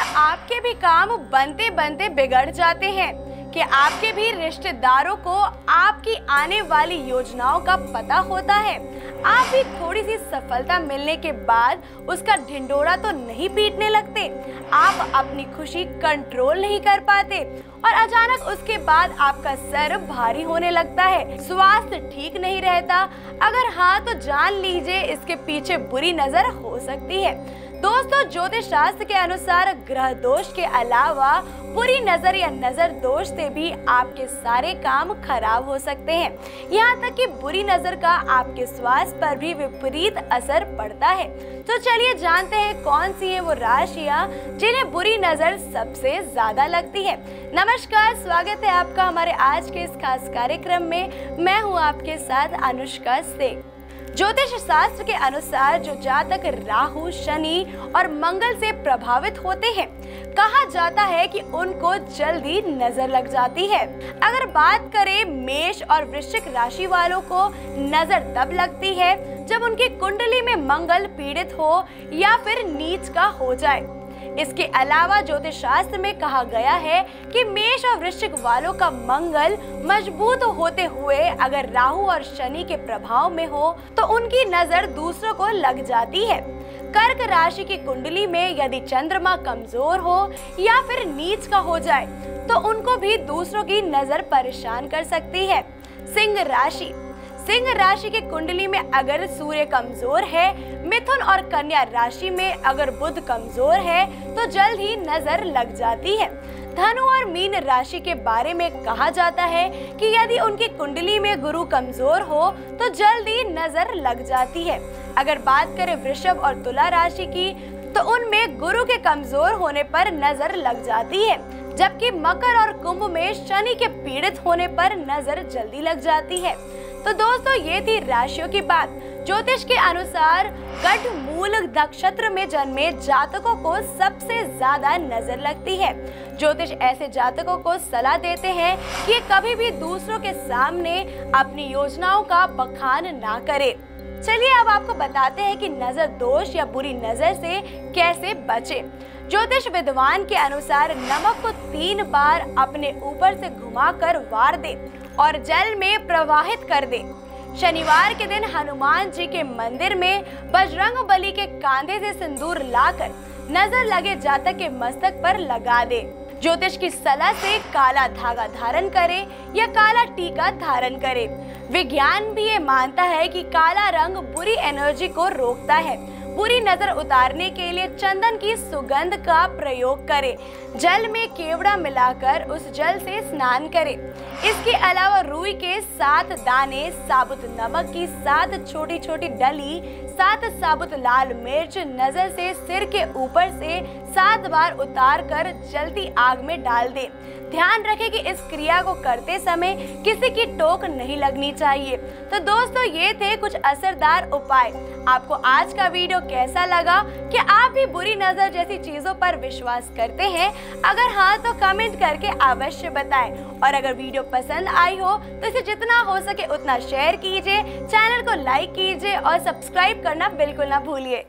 आपके भी काम बनते बनते बिगड़ जाते हैं कि आपके भी रिश्तेदारों को आपकी आने वाली योजनाओं का पता होता है। आप भी थोड़ी सी सफलता मिलने के बाद उसका ढिंढोरा तो नहीं पीटने लगते, आप अपनी खुशी कंट्रोल नहीं कर पाते और अचानक उसके बाद आपका सर भारी होने लगता है, स्वास्थ्य ठीक नहीं रहता। अगर हाँ तो जान लीजिए इसके पीछे बुरी नज़र हो सकती है। दोस्तों, ज्योतिष शास्त्र के अनुसार ग्रह दोष के अलावा बुरी नज़र या नज़र दोष से भी आपके सारे काम खराब हो सकते हैं। यहाँ तक कि बुरी नज़र का आपके स्वास्थ्य पर भी विपरीत असर पड़ता है। तो चलिए जानते हैं कौन सी है वो राशियाँ जिन्हें बुरी नज़र सबसे ज़्यादा लगती है। नमस्कार, स्वागत है आपका हमारे आज के इस खास कार्यक्रम में। मैं हूँ आपके साथ अनुष्का सिंह। ज्योतिष शास्त्र के अनुसार जो जातक राहु, शनि और मंगल से प्रभावित होते हैं, कहा जाता है कि उनको जल्दी नजर लग जाती है। अगर बात करें मेष और वृश्चिक राशि वालों को नजर तब लगती है जब उनकी कुंडली में मंगल पीड़ित हो या फिर नीच का हो जाए। इसके अलावा ज्योतिष शास्त्र में कहा गया है कि मेष और वृश्चिक वालों का मंगल मजबूत होते हुए अगर राहु और शनि के प्रभाव में हो तो उनकी नजर दूसरों को लग जाती है। कर्क राशि की कुंडली में यदि चंद्रमा कमजोर हो या फिर नीच का हो जाए तो उनको भी दूसरों की नजर परेशान कर सकती है। सिंह राशि की कुंडली में अगर सूर्य कमजोर है, मिथुन और कन्या राशि में अगर बुध कमजोर है तो जल्द ही नजर लग जाती है। धनु और मीन राशि के बारे में कहा जाता है कि यदि उनकी कुंडली में गुरु कमजोर हो तो जल्द ही नजर लग जाती है। अगर बात करें वृषभ और तुला राशि की तो उनमें गुरु के कमजोर होने पर नजर लग जाती है, जबकि मकर और कुंभ में शनि के पीड़ित होने पर नजर जल्दी लग जाती है। तो दोस्तों, ये थी राशियों की बात। ज्योतिष के अनुसार गढ़मूल नक्षत्र में जन्मे जातकों को सबसे ज्यादा नजर लगती है। ज्योतिष ऐसे जातकों को सलाह देते हैं कि कभी भी दूसरों के सामने अपनी योजनाओं का बखान ना करें। चलिए अब आपको बताते हैं कि नजर दोष या बुरी नजर से कैसे बचें। ज्योतिष विद्वान के अनुसार नमक को 3 बार अपने ऊपर से घुमाकर वार दे और जल में प्रवाहित कर दे। शनिवार के दिन हनुमान जी के मंदिर में बजरंग बली के कांधे से सिंदूर लाकर नजर लगे जातक के मस्तक पर लगा दे। ज्योतिष की सलाह से काला धागा धारण करे या काला टीका धारण करे। विज्ञान भी ये मानता है कि काला रंग बुरी एनर्जी को रोकता है। बुरी नजर उतारने के लिए चंदन की सुगंध का प्रयोग करें। जल में केवड़ा मिलाकर उस जल से स्नान करें। इसके अलावा रूई के 7 दाने, साबुत नमक की 7 छोटी छोटी डली, 7 साबुत लाल मिर्च नजर से सिर के ऊपर से 7 बार उतारकर जलती आग में डाल दें। ध्यान रखें कि इस क्रिया को करते समय किसी की टोक नहीं लगनी चाहिए। तो दोस्तों, ये थे कुछ असरदार उपाय। आपको आज का वीडियो कैसा लगा? क्या आप भी बुरी नज़र जैसी चीज़ों पर विश्वास करते हैं? अगर हाँ तो कमेंट करके अवश्य बताएं। और अगर वीडियो पसंद आई हो तो इसे जितना हो सके उतना शेयर कीजिए, चैनल को लाइक कीजिए और सब्सक्राइब करना बिल्कुल ना भूलिए।